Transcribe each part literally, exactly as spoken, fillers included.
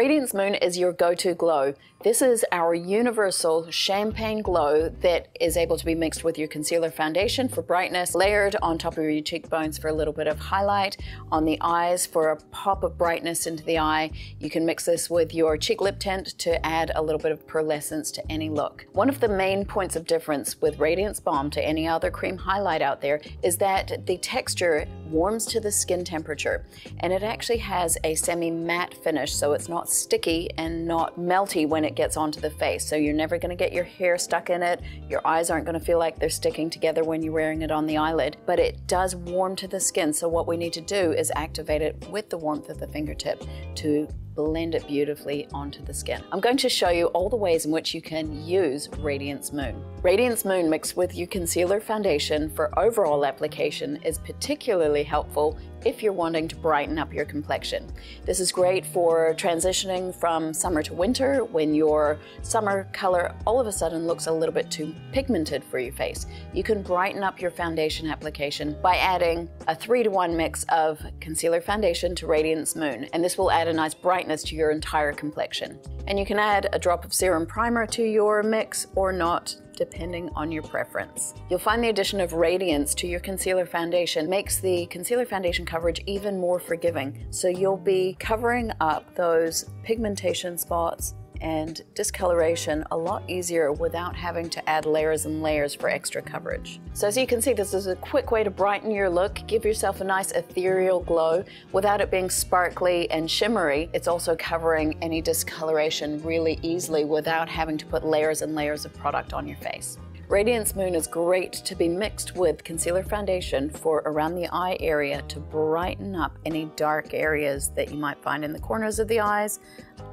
Radiance Moon is your go-to glow. This is our universal champagne glow that is able to be mixed with your concealer foundation for brightness, layered on top of your cheekbones for a little bit of highlight, on the eyes for a pop of brightness into the eye. You can mix this with your cheek lip tint to add a little bit of pearlescence to any look. One of the main points of difference with Radiance Balm to any other cream highlight out there is that the texture warms to the skin temperature, and it actually has a semi-matte finish, so it's not sticky and not melty when it gets onto the face. So you're never going to get your hair stuck in it, your eyes aren't going to feel like they're sticking together when you're wearing it on the eyelid, but it does warm to the skin. So what we need to do is activate it with the warmth of the fingertip to blend it beautifully onto the skin. I'm going to show you all the ways in which you can use Radiance Moon. Radiance Moon mixed with your concealer foundation for overall application is particularly helpful if you're wanting to brighten up your complexion. This is great for transitioning from summer to winter when your summer color all of a sudden looks a little bit too pigmented for your face. You can brighten up your foundation application by adding a three to one mix of concealer foundation to Radiance Moon, and this will add a nice brightness to your entire complexion. And you can add a drop of serum primer to your mix or not, depending on your preference. You'll find the addition of Radiance to your concealer foundation makes the concealer foundation coverage even more forgiving. So you'll be covering up those pigmentation spots and discoloration a lot easier without having to add layers and layers for extra coverage. So as you can see, this is a quick way to brighten your look, give yourself a nice ethereal glow without it being sparkly and shimmery. It's also covering any discoloration really easily without having to put layers and layers of product on your face. Radiance Moon is great to be mixed with concealer foundation for around the eye area to brighten up any dark areas that you might find in the corners of the eyes,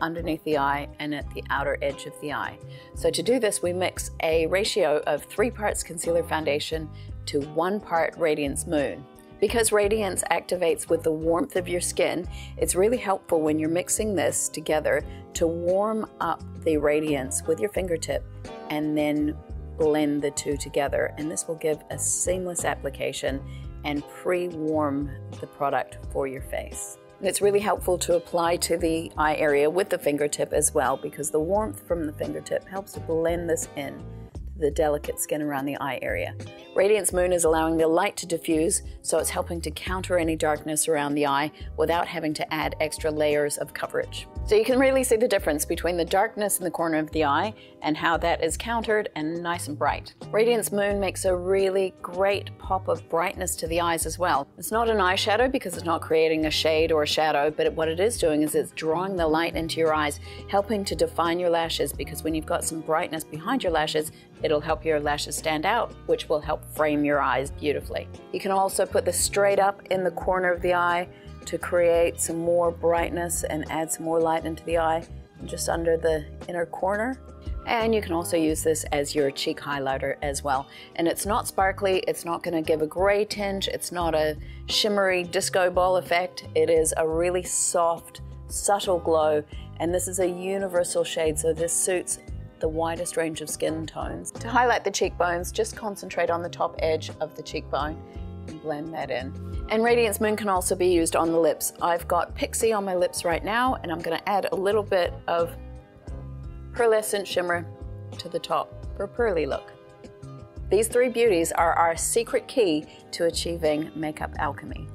underneath the eye, and at the outer edge of the eye. So to do this, we mix a ratio of three parts concealer foundation to one part Radiance Moon. Because Radiance activates with the warmth of your skin, it's really helpful when you're mixing this together to warm up the Radiance with your fingertip and then blend the two together, and this will give a seamless application and pre-warm the product for your face. And it's really helpful to apply to the eye area with the fingertip as well, because the warmth from the fingertip helps to blend this in to the delicate skin around the eye area. Radiance Moon is allowing the light to diffuse, so it's helping to counter any darkness around the eye without having to add extra layers of coverage. So you can really see the difference between the darkness in the corner of the eye and how that is countered and nice and bright. Radiance Moon makes a really great pop of brightness to the eyes as well. It's not an eyeshadow because it's not creating a shade or a shadow, but what it is doing is it's drawing the light into your eyes, helping to define your lashes, because when you've got some brightness behind your lashes, it'll help your lashes stand out, which will help frame your eyes beautifully. You can also put this straight up in the corner of the eye to create some more brightness and add some more light into the eye just under the inner corner. And you can also use this as your cheek highlighter as well. And it's not sparkly, it's not gonna give a gray tinge, it's not a shimmery disco ball effect. It is a really soft, subtle glow. And this is a universal shade, so this suits the widest range of skin tones. To highlight the cheekbones, just concentrate on the top edge of the cheekbone and blend that in. And Radiance Moon can also be used on the lips. I've got Pixie on my lips right now, and I'm gonna add a little bit of pearlescent shimmer to the top for a pearly look. These three beauties are our secret key to achieving makeup alchemy.